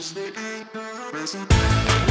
Just